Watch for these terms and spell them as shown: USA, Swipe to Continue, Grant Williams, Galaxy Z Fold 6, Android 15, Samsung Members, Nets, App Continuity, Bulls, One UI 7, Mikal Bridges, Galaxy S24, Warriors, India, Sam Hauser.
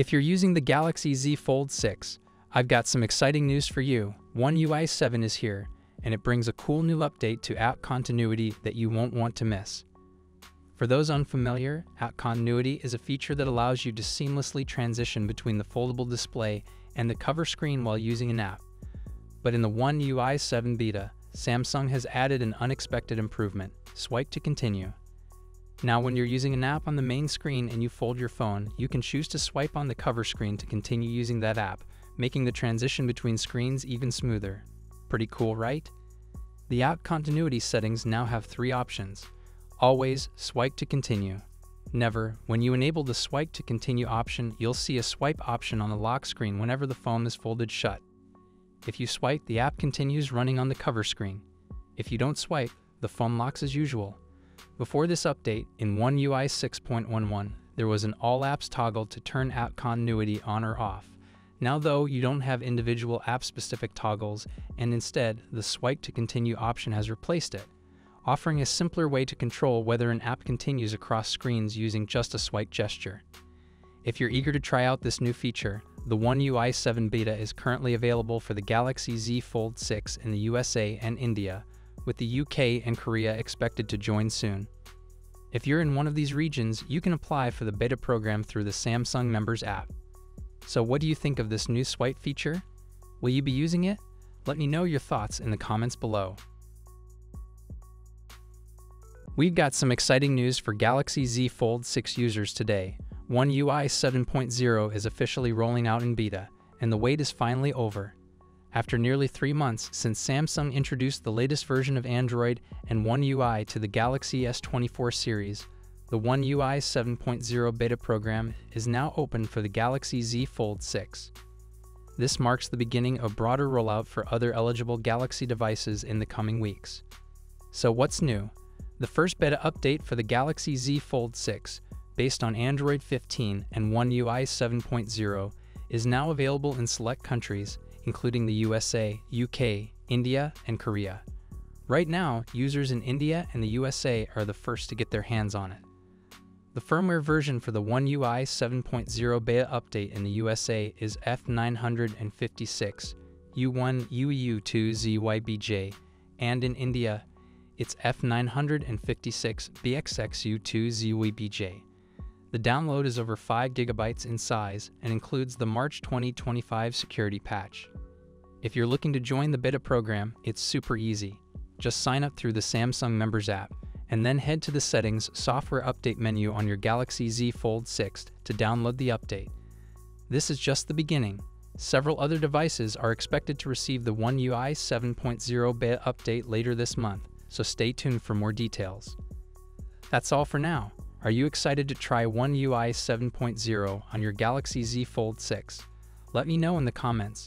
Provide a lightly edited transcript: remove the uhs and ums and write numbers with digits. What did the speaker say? If you're using the Galaxy Z Fold 6, I've got some exciting news for you. One UI 7 is here, and it brings a cool new update to App Continuity that you won't want to miss. For those unfamiliar, App Continuity is a feature that allows you to seamlessly transition between the foldable display and the cover screen while using an app. But in the One UI 7 beta, Samsung has added an unexpected improvement. Swipe to continue. Now when you're using an app on the main screen and you fold your phone, you can choose to swipe on the cover screen to continue using that app, making the transition between screens even smoother. Pretty cool, right? The App Continuity settings now have three options. Always swipe to continue. Never, when you enable the swipe to continue option, you'll see a swipe option on the lock screen whenever the phone is folded shut. If you swipe, the app continues running on the cover screen. If you don't swipe, the phone locks as usual. Before this update, in One UI 6.11, there was an all apps toggle to turn app continuity on or off. Now though, you don't have individual app-specific toggles, and instead, the swipe to continue option has replaced it, offering a simpler way to control whether an app continues across screens using just a swipe gesture. If you're eager to try out this new feature, the One UI 7 beta is currently available for the Galaxy Z Fold 6 in the USA and India, with the UK and Korea expected to join soon. If you're in one of these regions, you can apply for the beta program through the Samsung Members app. So what do you think of this new swipe feature? Will you be using it? Let me know your thoughts in the comments below. We've got some exciting news for Galaxy Z Fold 6 users today. One UI 7.0 is officially rolling out in beta, and the wait is finally over. After nearly 3 months since Samsung introduced the latest version of Android and One UI to the Galaxy S24 series, the One UI 7.0 beta program is now open for the Galaxy Z Fold 6. This marks the beginning of broader rollout for other eligible Galaxy devices in the coming weeks. So what's new? The first beta update for the Galaxy Z Fold 6, based on Android 15 and One UI 7.0, is now available in select countries, including the USA, UK, India, and Korea. Right now, users in India and the USA are the first to get their hands on it. The firmware version for the One UI 7.0 beta update in the USA is F956, U1 UEU2ZYBJ, and in India, it's F956 BXXU2ZYBJ. The download is over 5 GB in size and includes the March 2025 security patch. If you're looking to join the beta program, it's super easy. Just sign up through the Samsung Members app, and then head to the Settings Software Update menu on your Galaxy Z Fold 6 to download the update. This is just the beginning. Several other devices are expected to receive the One UI 7.0 beta update later this month, so stay tuned for more details. That's all for now. Are you excited to try One UI 7.0 on your Galaxy Z Fold 6? Let me know in the comments.